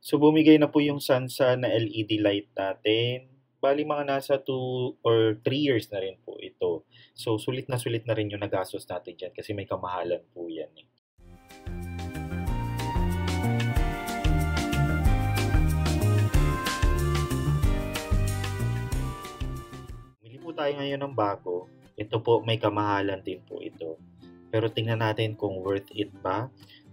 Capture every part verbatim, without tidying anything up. So, bumigay na po yung Sansa na L E D light natin. Bali, mga nasa two or three years na rin po ito. So, sulit na sulit na rin yung nagastos natin dyan kasi may kamahalan po yan eh. Bili po tayo ngayon ng bago. Ito po, may kamahalan din po ito. Pero tingnan natin kung worth it ba.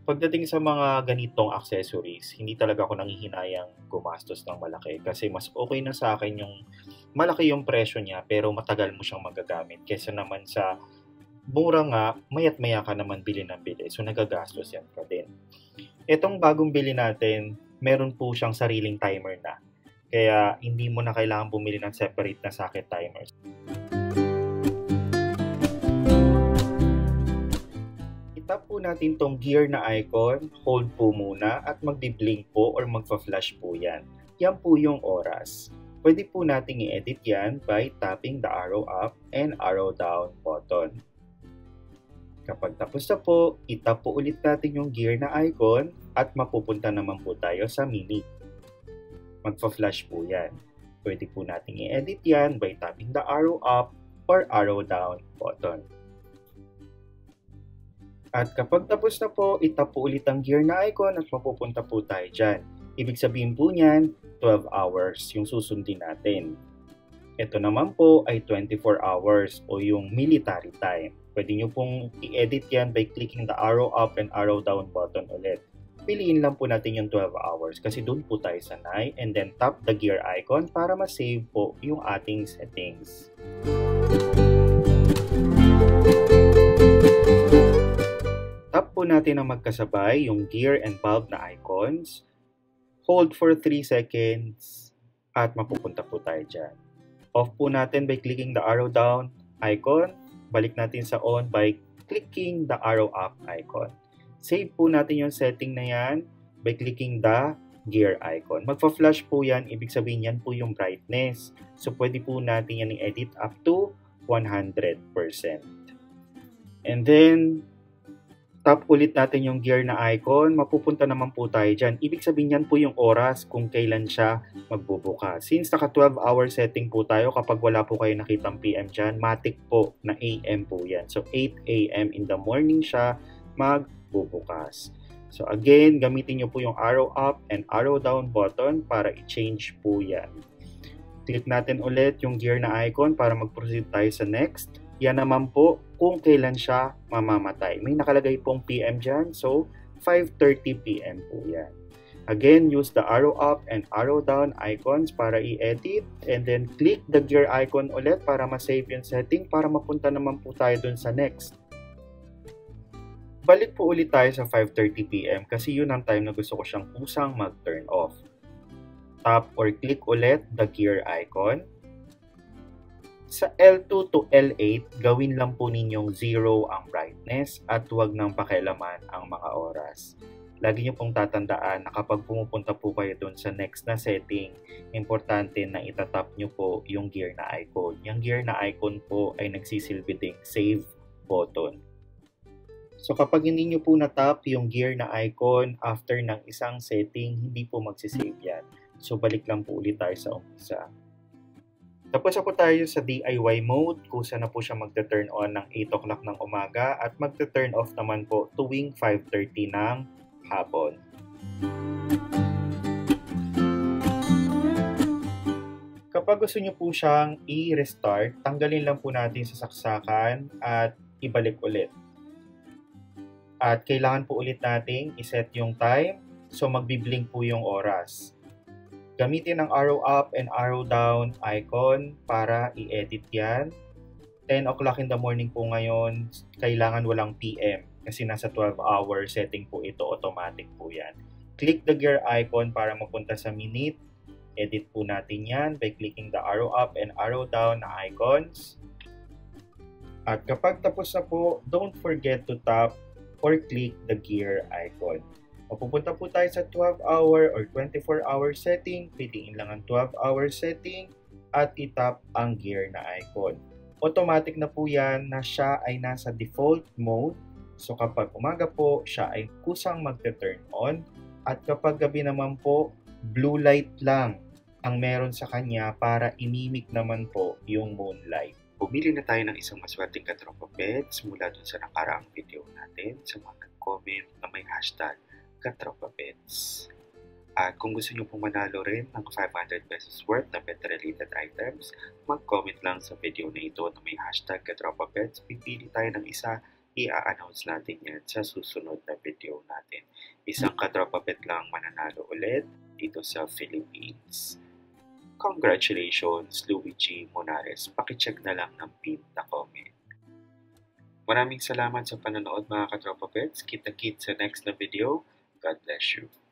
Pagdating sa mga ganitong accessories, hindi talaga ako nanghihinayang gumastos ng malaki kasi mas okay na sa akin yung malaki yung presyo niya pero matagal mo siyang magagamit kaysa naman sa mura nga, mayat maya ka naman bili ng bili. So nagagastos yan ka din. Itong bagong bili natin, meron po siyang sariling timer na. Kaya hindi mo na kailangan bumili ng separate na socket timers. Tap po natin tong gear na icon, hold po muna at magdi-blink po or magfa-flash po yan. Yan po yung oras. Pwede po natin i-edit yan by tapping the arrow up and arrow down button. Kapag tapos na po, itap po ulit natin yung gear na icon at mapupunta naman po tayo sa mini. Magfa-flash po yan. Pwede po natin i-edit yan by tapping the arrow up or arrow down button. At kapag tapos na po, itap po ulit ang gear na icon at mapupunta po tayo dyan. Ibig sabihin po niyan, twelve hours yung susundin natin. Ito naman po ay twenty-four hours o yung military time. Pwede nyo pong i-edit yan by clicking the arrow up and arrow down button ulit. Piliin lang po natin yung twelve hours kasi doon po tayo sanay and then tap the gear icon para ma-save po yung ating settings. Natin ang magkasabay yung gear and valve na icons, hold for three seconds, at mapupunta po tayo dyan. Off po natin by clicking the arrow down icon, balik natin sa on by clicking the arrow up icon. Save po natin yung setting na yan by clicking the gear icon. Magpa-flash po yan, ibig sabihin yan po yung brightness. So pwede po natin yan i-edit up to one hundred percent. And then, tap ulit natin yung gear na icon, mapupunta naman po tayo dyan. Ibig sabihin yan po yung oras kung kailan siya magbubuka. Since naka twelve hour setting po tayo, kapag wala po kayo nakitang P M dyan, matik po na A M po yan. So eight A M in the morning siya magbubukas. So again, gamitin nyo po yung arrow up and arrow down button para i-change po yan. Click natin ulit yung gear na icon para mag-proceed tayo sa next. Yan naman po kung kailan siya mamamatay. May nakalagay pong P M dyan. So, five thirty P M po yan. Again, use the arrow up and arrow down icons para i-edit. And then, click the gear icon ulit para ma-save yung setting para mapunta naman po tayo dun sa next. Balik po ulit tayo sa five thirty P M kasi yun ang time na gusto ko siyang kusang mag-turn off. Tap or click ulit the gear icon. Sa L two to L eight, gawin lang po ninyong zero ang brightness at huwag nang pakialaman ang mga oras. Lagi nyo pong tatandaan na kapag pumupunta po kayo dun sa next na setting, importante na itatap nyo po yung gear na icon. Yung gear na icon po ay nagsisilbiting save button. So kapag hindi nyo po natap yung gear na icon after ng isang setting, hindi po magsisave yan. So balik lang po ulit tayo sa umpisa. Tapos ako tayo sa D I Y mode kung saan na po siya magte-turn on ng eight o'clock ng umaga at magte-turn off naman po tuwing five thirty ng hapon. Kapag gusto nyo po siyang i-restart, tanggalin lang po natin sa saksakan at ibalik ulit. At kailangan po ulit natin iset yung time so magbiblink po yung oras. Gamitin ang arrow up and arrow down icon para i-edit yan. ten o'clock in the morning po ngayon, kailangan walang P M kasi nasa twelve hour setting po ito, automatic po yan. Click the gear icon para mapunta sa minute. Edit po natin yan by clicking the arrow up and arrow down na icons. At kapag tapos na po, don't forget to tap or click the gear icon. Mapupunta po tayo sa twelve hour or twenty-four hour setting, piliin lang ang twelve hour setting at itap ang gear na icon. Automatic na po yan na siya ay nasa default mode. So kapag umaga po, siya ay kusang magte-turn on At kapag gabi naman po, blue light lang ang meron sa kanya para imimik naman po yung moonlight. Bumili na tayo ng isang maswerteng Katropapets mula dun sa nakaraang video natin sa mga nag-comment na may hashtag Katropapets. At kung gusto nyo pong manalo rin ng five hundred pesos worth na pet-related items, mag-comment lang sa video na ito na may hashtag Katropapets. Pipili tayo ng isa, i-announce natin yan sa susunod na video natin. Isang Katropapet lang mananalo ulit dito sa Philippines. Congratulations, Luigi Monares. Pakicheck na lang ng pin na comment. Maraming salamat sa panonood mga Katropapets. Kita-kit sa next na video. God bless you.